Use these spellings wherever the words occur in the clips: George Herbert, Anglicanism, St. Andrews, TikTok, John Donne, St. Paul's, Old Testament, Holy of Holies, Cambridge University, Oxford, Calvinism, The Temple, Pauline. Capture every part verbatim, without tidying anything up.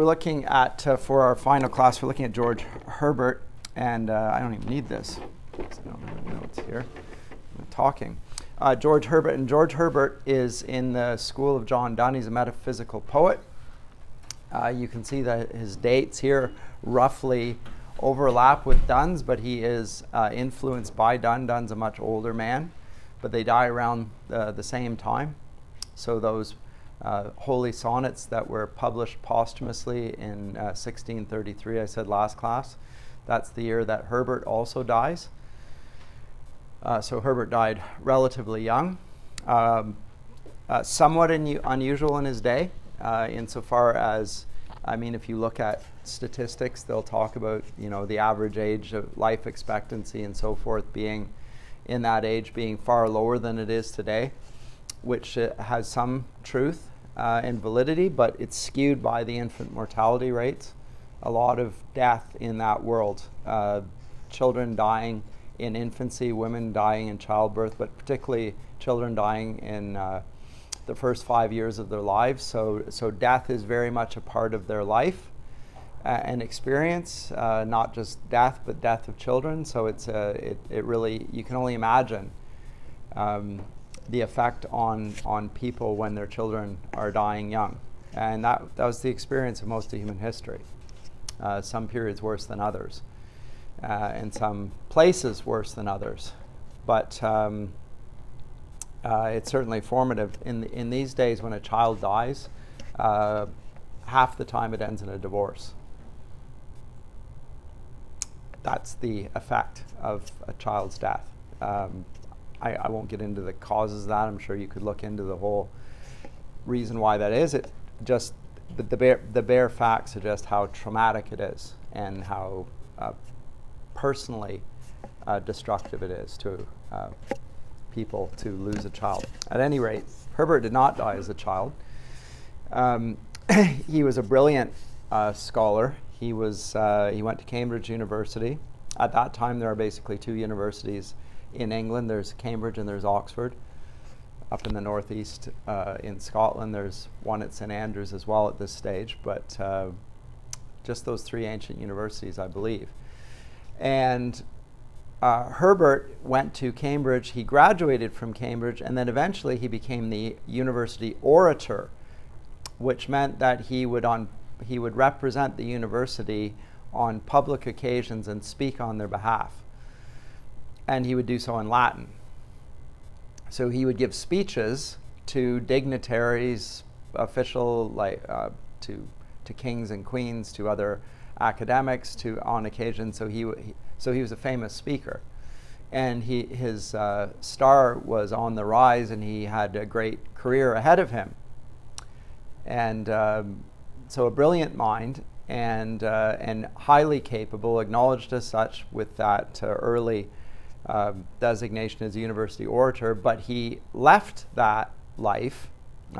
We're looking at, uh, for our final class, we're looking at George Herbert, and uh, I don't even need this, because I don't have my notes here. I'm talking. Uh, George Herbert, and George Herbert is in the school of John Donne. He's a metaphysical poet. Uh, you can see that his dates here roughly overlap with Donne's, but he is uh, influenced by Donne. Donne's a much older man, but they die around uh, the same time. So those Uh, holy sonnets that were published posthumously in uh, sixteen thirty-three, I said last class. That's the year that Herbert also dies. Uh, so Herbert died relatively young. Um, uh, somewhat unu- unusual in his day, uh, insofar as, I mean, if you look at statistics, they'll talk about, you know, the average age of life expectancy and so forth being, in that age, being far lower than it is today, which uh, has some truth uh, and validity, but it's skewed by the infant mortality rates. A lot of death in that world. Uh, children dying in infancy, women dying in childbirth, but particularly children dying in uh, the first five years of their lives. So, so death is very much a part of their life uh, and experience, uh, not just death, but death of children. So it's uh, it, it really, you can only imagine um, the effect on, on people when their children are dying young. And that, that was the experience of most of human history. Uh, some periods worse than others, uh, and some places worse than others. But um, uh, it's certainly formative. In, the, in these days, when a child dies, uh, half the time it ends in a divorce. That's the effect of a child's death. Um, I, I won't get into the causes of that. I'm sure you could look into the whole reason why that is. It just, the, the, bare, the bare facts suggest how traumatic it is and how uh, personally uh, destructive it is to uh, people to lose a child. At any rate, Herbert did not die as a child. Um, he was a brilliant uh, scholar. He, was, uh, he went to Cambridge University. At that time, there are basically two universities in England. There's Cambridge and there's Oxford. Up in the northeast uh, in Scotland, there's one at Saint Andrews as well at this stage, but uh, just those three ancient universities, I believe. And uh, Herbert went to Cambridge. He graduated from Cambridge, and then eventually he became the university orator, which meant that he would, on, he would represent the university on public occasions and speak on their behalf. And he would do so in Latin. So he would give speeches to dignitaries, official, like uh, to to kings and queens, to other academics, to on occasion. So he, w he so he was a famous speaker, and he his uh, star was on the rise, and he had a great career ahead of him. And um, so a brilliant mind and uh, and highly capable, acknowledged as such with that uh, early Uh, designation as a university orator, but he left that life.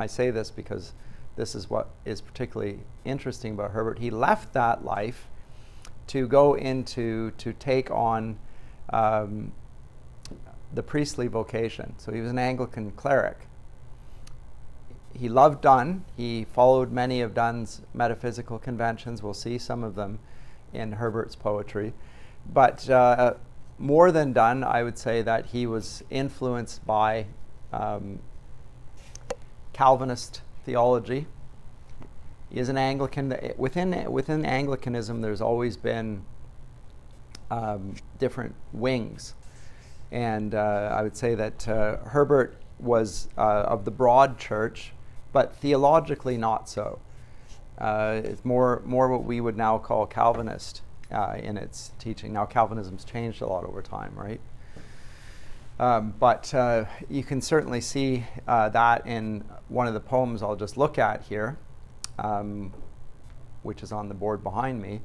I say this because this is what is particularly interesting about Herbert. He left that life to go into, to take on um, the priestly vocation. So he was an Anglican cleric. He loved Donne. He followed many of Donne's metaphysical conventions. We'll see some of them in Herbert's poetry. But uh, more than Donne, I would say that he was influenced by um, Calvinist theology. He is an Anglican. Within, within Anglicanism, there's always been um, different wings. And uh, I would say that uh, Herbert was uh, of the broad church, but theologically not so. Uh, it's more, more what we would now call Calvinist. Uh, in its teaching. Now, Calvinism's changed a lot over time, right? Um, but uh, you can certainly see uh, that in one of the poems I'll just look at here, um, which is on the board behind me.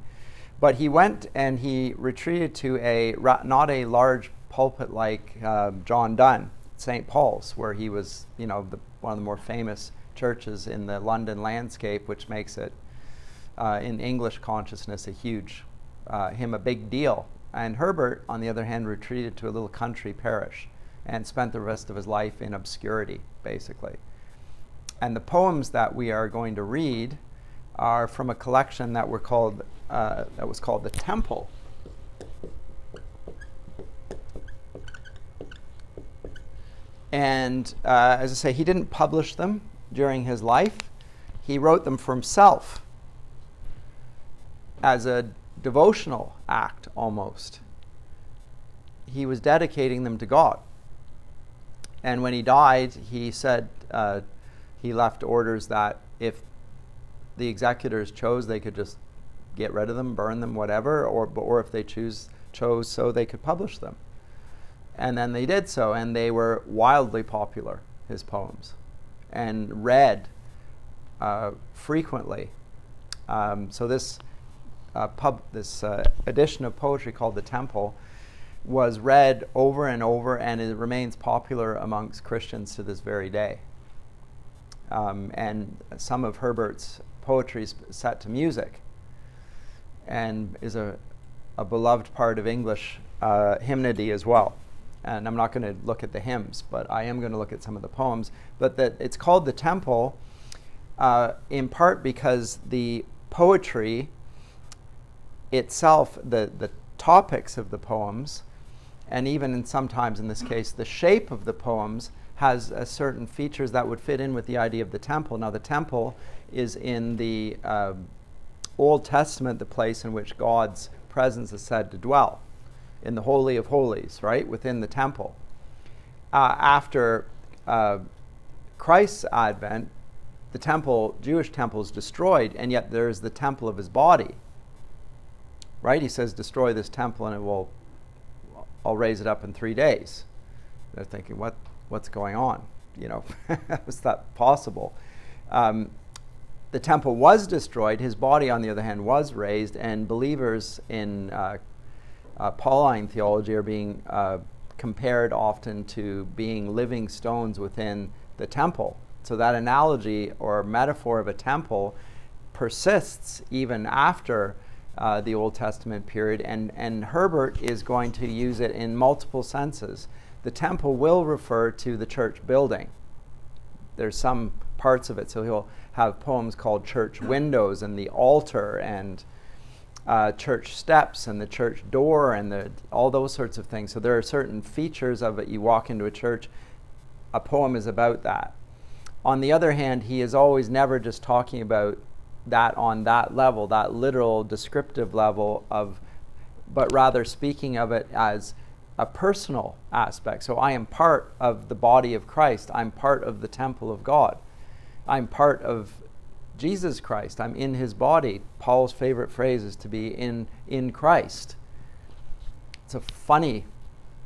But he went and he retreated to a, not a large pulpit like uh, John Donne, Saint Paul's, where he was, you know, the, one of the more famous churches in the London landscape, which makes it, uh, in English consciousness, a huge Uh, him a big deal. And Herbert, on the other hand, retreated to a little country parish and spent the rest of his life in obscurity, basically. And the poems that we are going to read are from a collection that were called uh, that was called The Temple. And uh, as I say, he didn't publish them during his life. He wrote them for himself as a devotional act almost. He was dedicating them to God. And when he died, he said uh, he left orders that if the executors chose, they could just get rid of them, burn them, whatever, or, or if they choose, chose so, they could publish them. And then they did so, and they were wildly popular, his poems, and read uh, frequently. Um, so this, uh, pub, this uh, edition of poetry called The Temple was read over and over, and it remains popular amongst Christians to this very day. Um, and some of Herbert's poetry is set to music and is a, a beloved part of English uh, hymnody as well. And I'm not going to look at the hymns, but I am going to look at some of the poems. But that it's called The Temple uh, in part because the poetry itself, the, the topics of the poems, and even in sometimes in this case, the shape of the poems has a certain features that would fit in with the idea of the temple. Now, the temple is in the uh, Old Testament, the place in which God's presence is said to dwell, in the Holy of Holies, right, within the temple. Uh, after uh, Christ's advent, the temple, Jewish temple, is destroyed, and yet there is the temple of his body, right? He says, destroy this temple, and it will, I'll raise it up in three days. They're thinking, what? What's going on? You know, was that possible? Um, the temple was destroyed. His body, on the other hand, was raised, and believers in uh, uh, Pauline theology are being uh, compared often to being living stones within the temple. So that analogy or metaphor of a temple persists even after uh, the Old Testament period, and, and Herbert is going to use it in multiple senses. The temple will refer to the church building. There's some parts of it, so he'll have poems called church windows and the altar and uh, church steps and the church door and the, all those sorts of things. So there are certain features of it. You walk into a church, a poem is about that. On the other hand, he is always never just talking about that on that level, that literal descriptive level of, but rather speaking of it as a personal aspect. So I am part of the body of Christ. I'm part of the temple of God. I'm part of Jesus Christ. I'm in his body. Paul's favorite phrase is to be in, in Christ. It's a funny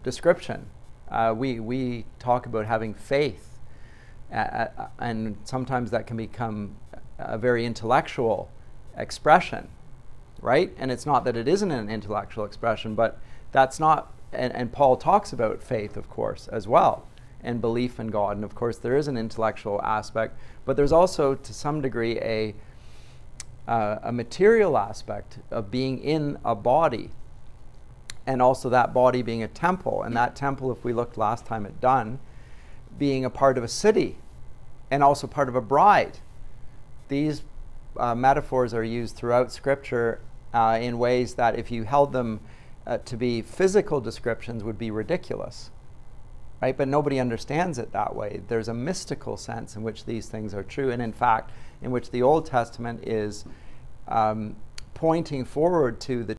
description. Uh, we, we talk about having faith, uh, and sometimes that can become a very intellectual expression, right? And it's not that it isn't an intellectual expression, but that's not. And, and Paul talks about faith, of course, as well, and belief in God. And of course, there is an intellectual aspect, but there's also, to some degree, a, uh, a material aspect of being in a body, and also that body being a temple. And that temple, if we looked last time at Donne, being a part of a city, and also part of a bride. These uh, metaphors are used throughout Scripture uh, in ways that, if you held them Uh, to be physical descriptions, would be ridiculous, right? But nobody understands it that way. There's a mystical sense in which these things are true, and in fact, in which the Old Testament is um, pointing forward to the